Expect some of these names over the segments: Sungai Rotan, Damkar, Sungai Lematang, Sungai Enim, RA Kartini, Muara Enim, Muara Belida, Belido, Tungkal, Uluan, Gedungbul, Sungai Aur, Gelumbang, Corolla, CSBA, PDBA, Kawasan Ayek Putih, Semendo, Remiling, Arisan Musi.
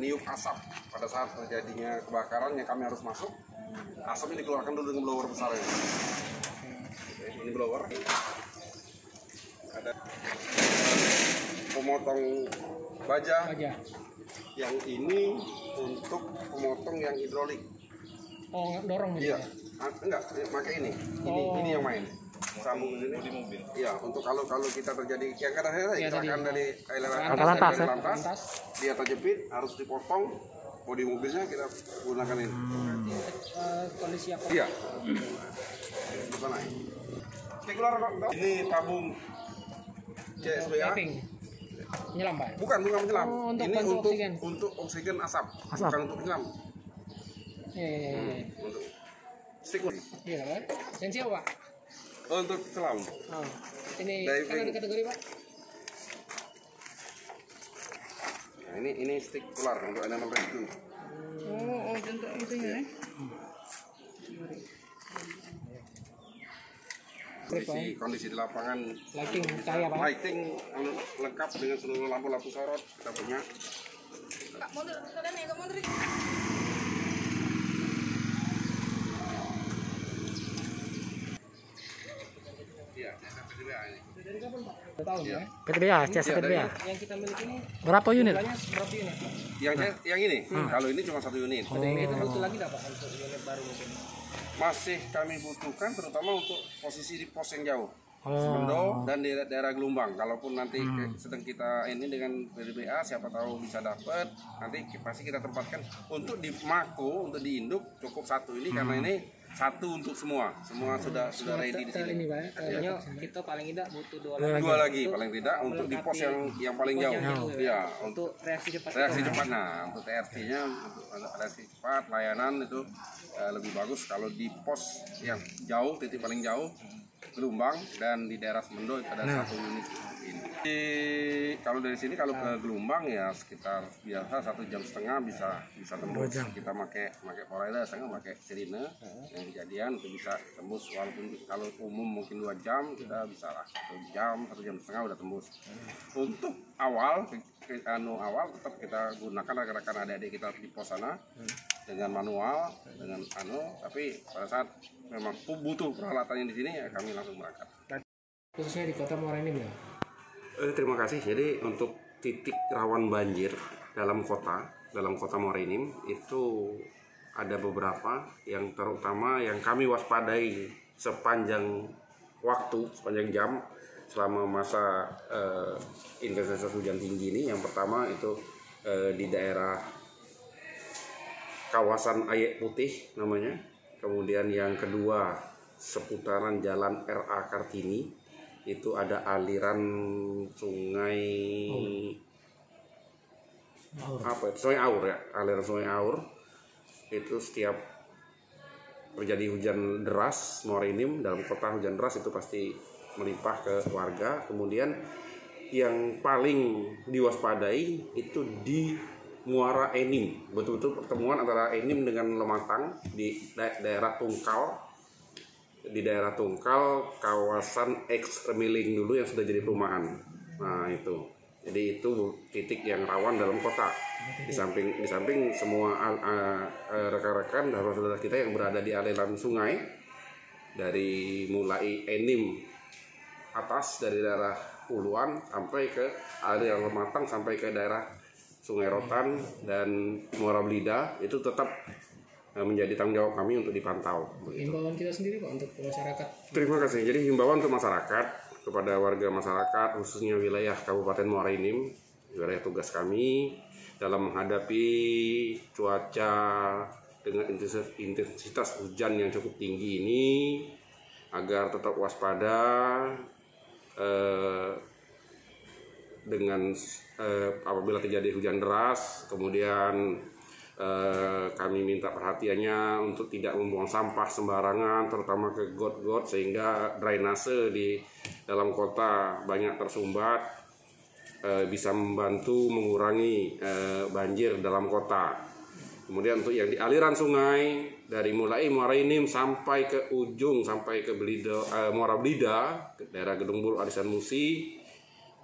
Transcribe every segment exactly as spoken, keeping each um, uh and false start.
niup asap pada saat terjadinya kebakaran yang kami harus masuk. Asapnya dikeluarkan dulu dengan blower besar ini. Ini blower. Ada pemotong baja. Yang ini untuk pemotong yang hidrolik. Oh, dorong ya? Iya. Enggak, pakai ini. Ini, oh. Ini yang main. Sambung ini di mobil. Iya, untuk kalau kalau kita terjadi yang kadang ya, kecelakaan dari lantas, ya. lantas, dia terjepit harus dipotong bodi mobilnya kita gunakan ini. Uh, kondisi apa? Iya. Ini tabung C S B A. Menyelam, Pak? Bukan, bukan menyelam. Oh, untuk ini untuk oksigen. Untuk oksigen asap, asap. Bukan untuk menyelam. Iya, iya, iya. Hmm, untuk stikus. Iya, Pak. Dan siapa, Pak? Untuk selam. Oh, ini kalau kategori, Pak? Nah, ini ini stick ular untuk animal rescue. Oh, oh untuk itu ya. Yeah. Kondisi, kondisi di lapangan. Lighting cahaya, Pak. Lighting lengkap dengan seluruh lampu-lampu sorot kita punya. Pak, mundur, saudara nih, mundur. P D B A. P D B A, C S P D B A. Yang kita miliki ini berapa unit? Berapa unit? Yang nah. yang ini. Hmm. Kalau ini cuma satu unit. Oh. Ini butuh lagi enggak, Pak, untuk unit baru mungkin? Masih kami butuhkan terutama untuk posisi di pos yang jauh. Oh. Sendo dan di daerah gelombang. Kalaupun nanti hmm. sedang kita ini dengan P D B A siapa tahu bisa dapat, nanti pasti kita tempatkan untuk di Mako, untuk di induk cukup satu ini hmm. karena ini satu untuk semua, semua sudah sudah ready di sini. Kayaknya kita paling tidak butuh dua lagi. Dua lagi paling tidak untuk di pos yang yang paling jauh. Ya, untuk reaksi cepat. Reaksi cepat, nah untuk T R T-nya untuk reaksi cepat, layanan itu lebih bagus kalau di pos yang jauh, titik paling jauh, Gelumbang dan di daerah Semendo itu ada satu unit ini. Kalau dari sini kalau ke Gelumbang ya sekitar biasa satu jam setengah bisa bisa tembus. Kita pakai pakai Corolla, setengah pakai sirine yang kejadian itu bisa tembus, walaupun kalau umum mungkin dua jam kita bisa lah satu jam satu jam setengah udah tembus. Untuk awal anu awal tetap kita gunakan rekan-rekan adik-adik kita di pos sana dengan manual dengan anu, tapi pada saat memang butuh peralatannya di sini ya kami langsung berangkat. Khususnya di kota Muara Enim ya. Eh, terima kasih. Jadi untuk titik rawan banjir dalam kota, dalam kota Muara Enim itu ada beberapa, yang terutama yang kami waspadai sepanjang waktu, sepanjang jam selama masa eh, intensitas hujan tinggi ini. Yang pertama itu eh, di daerah kawasan Ayek Putih namanya. Kemudian yang kedua seputaran jalan R A Kartini, itu ada aliran sungai Aur. apa sungai Aur ya aliran sungai Aur itu setiap terjadi hujan deras Muara Enim dalam kota hujan deras itu pasti melimpah ke warga. Kemudian yang paling diwaspadai itu di Muara Enim, betul-betul pertemuan antara Enim dengan Lematang di da daerah Tungkal. Di daerah Tungkal, kawasan eks Remiling dulu yang sudah jadi perumahan. Nah itu, jadi itu titik yang rawan dalam kota. Di samping di samping semua rekan-rekan dan saudara kita yang berada di aliran sungai, dari mulai Enim atas dari daerah Uluan sampai ke aliran Lematang sampai ke daerah Sungai Rotan dan Muara Belida, itu tetap menjadi tanggung jawab kami untuk dipantau. Himbauan kita sendiri, Pak, untuk masyarakat. Terima kasih. Jadi himbauan untuk masyarakat, kepada warga masyarakat khususnya wilayah Kabupaten Muara Enim, wilayah tugas kami dalam menghadapi cuaca dengan intensitas, intensitas hujan yang cukup tinggi ini, agar tetap waspada eh, dengan eh, apabila terjadi hujan deras. Kemudian Uh, kami minta perhatiannya untuk tidak membuang sampah sembarangan, terutama ke got-got, sehingga drainase di dalam kota banyak tersumbat, uh, bisa membantu mengurangi uh, banjir dalam kota. Kemudian untuk yang di aliran sungai, dari mulai Muara Enim sampai ke ujung sampai ke Belido, eh, Muara Belida, daerah Gedungbul, Arisan Musi,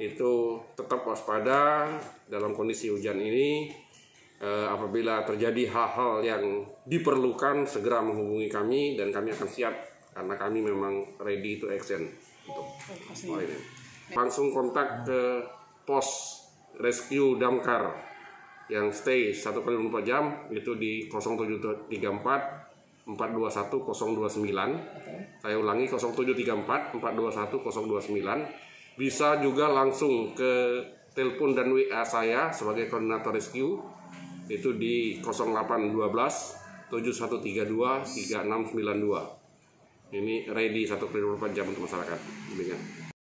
itu tetap waspada dalam kondisi hujan ini. Eh, apabila terjadi hal-hal yang diperlukan, segera menghubungi kami dan kami akan siap karena kami memang ready to action untuk Muara Enim. Langsung kontak ke pos rescue Damkar yang stay satu kali dua puluh empat jam itu di nol tujuh tiga empat empat dua satu nol dua sembilan. Saya ulangi nol tujuh tiga empat empat dua satu nol dua sembilan. Bisa juga langsung ke telepon dan W A saya sebagai koordinator rescue itu di nol delapan satu dua tujuh satu tiga dua tiga enam sembilan dua. Ini ready satu kali dua puluh empat jam untuk masyarakat. Demikian.